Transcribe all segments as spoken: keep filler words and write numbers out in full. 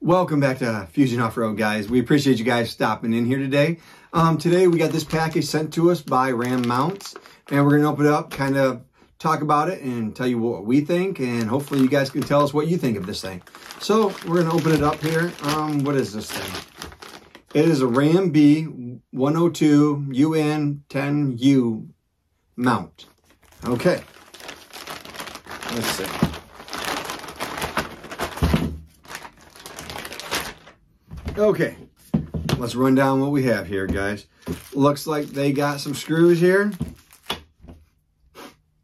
Welcome back to Fusion Offroad, guys. We appreciate you guys stopping in here today. Um, today we got this package sent to us by Ram Mounts, and we're going to open it up, kind of talk about it, and tell you what we think, and hopefully you guys can tell us what you think of this thing. So we're going to open it up here. Um, what is this thing? It is a Ram B one oh two U N ten U mount. Okay. Let's see. Okay, let's run down what we have here, guys. Looks like they got some screws here.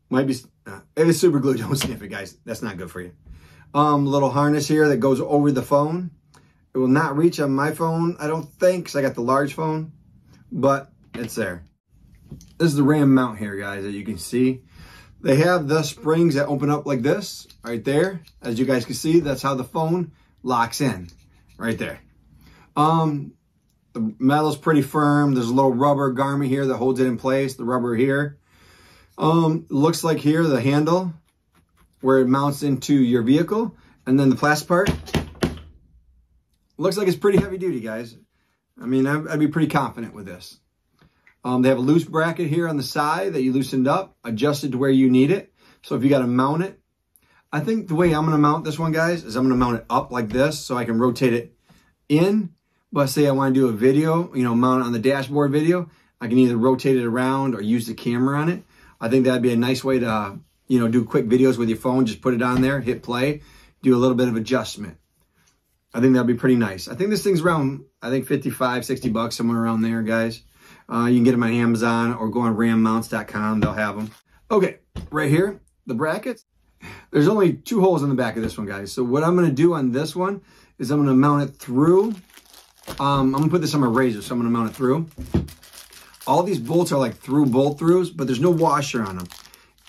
Might be, uh, if it's super glue, don't sniff it, guys. That's not good for you. Um, little harness here that goes over the phone. It will not reach on my phone, I don't think, because I got the large phone, but it's there. This is the Ram mount here, guys, that you can see. They have the springs that open up like this, right there. As you guys can see, that's how the phone locks in, right there. Um, the metal's pretty firm. There's a little rubber garment here that holds it in place, the rubber here. Um, looks like here, the handle, where it mounts into your vehicle. And then the plastic part. Looks like it's pretty heavy duty, guys. I mean, I'd, I'd be pretty confident with this. Um, they have a loose bracket here on the side that you loosened up, adjusted to where you need it. So if you got to mount it, I think the way I'm going to mount this one, guys, is I'm going to mount it up like this so I can rotate it in. But say I want to do a video, you know, mount it on the dashboard video, I can either rotate it around or use the camera on it. I think that'd be a nice way to, you know, do quick videos with your phone. Just put it on there, hit play, do a little bit of adjustment. I think that'd be pretty nice. I think this thing's around, I think fifty-five, sixty bucks, somewhere around there, guys. Uh, you can get them on Amazon or go on ram mounts dot com. They'll have them. Okay, right here, the brackets. There's only two holes in the back of this one, guys. So what I'm going to do on this one is I'm going to mount it through. Um, I'm going to put this on my razor, so I'm going to mount it through. All these bolts are like through bolt throughs, but there's no washer on them.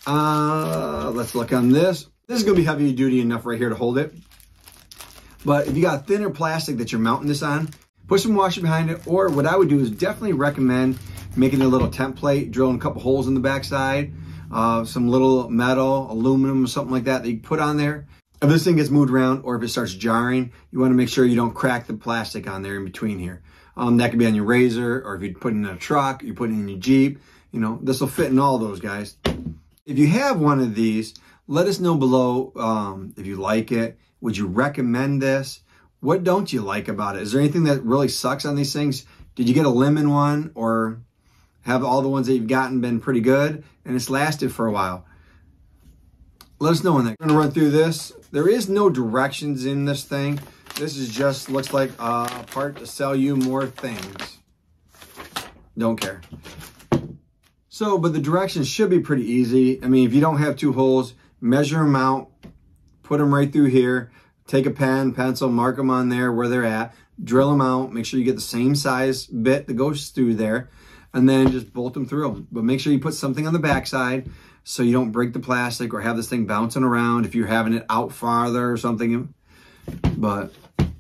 Uh, let's look on this. This is going to be heavy duty enough right here to hold it. But if you got thinner plastic that you're mounting this on, put some washer behind it. Or what I would do is definitely recommend making a little template, drilling a couple holes in the backside, uh, some little metal, aluminum, something like that that you put on there. If this thing gets moved around or if it starts jarring, you want to make sure you don't crack the plastic on there in between here. Um, that could be on your razor, or if you put it in a truck, you put it in your Jeep, you know, this will fit in all those, guys. If you have one of these, let us know below um, if you like it. Would you recommend this? What don't you like about it? Is there anything that really sucks on these things? Did you get a lemon one, or have all the ones that you've gotten been pretty good and it's lasted for a while? Let us know on that. We're going to run through this. There is no directions in this thing. This is just, looks like a part to sell you more things. Don't care. So, but the directions should be pretty easy. I mean, if you don't have two holes, measure them out, put them right through here. Take a pen, pencil, mark them on there where they're at. Drill them out. Make sure you get the same size bit that goes through there. And then just bolt them through. But make sure you put something on the backside so you don't break the plastic or have this thing bouncing around if you're having it out farther or something. But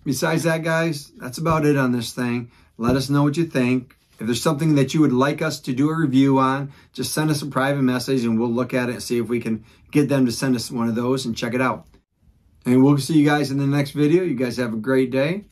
besides that, guys, that's about it on this thing. Let us know what you think. If there's something that you would like us to do a review on, just send us a private message and we'll look at it and see if we can get them to send us one of those and check it out. And we'll see you guys in the next video. You guys have a great day.